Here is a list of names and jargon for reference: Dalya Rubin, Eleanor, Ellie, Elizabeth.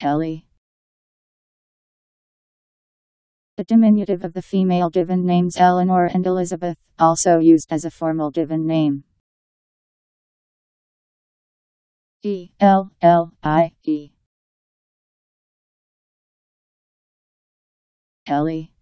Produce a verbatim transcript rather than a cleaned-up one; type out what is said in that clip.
Ellie. The diminutive of the female given names Eleanor and Elizabeth, also used as a formal given name. E L L I E. Ellie.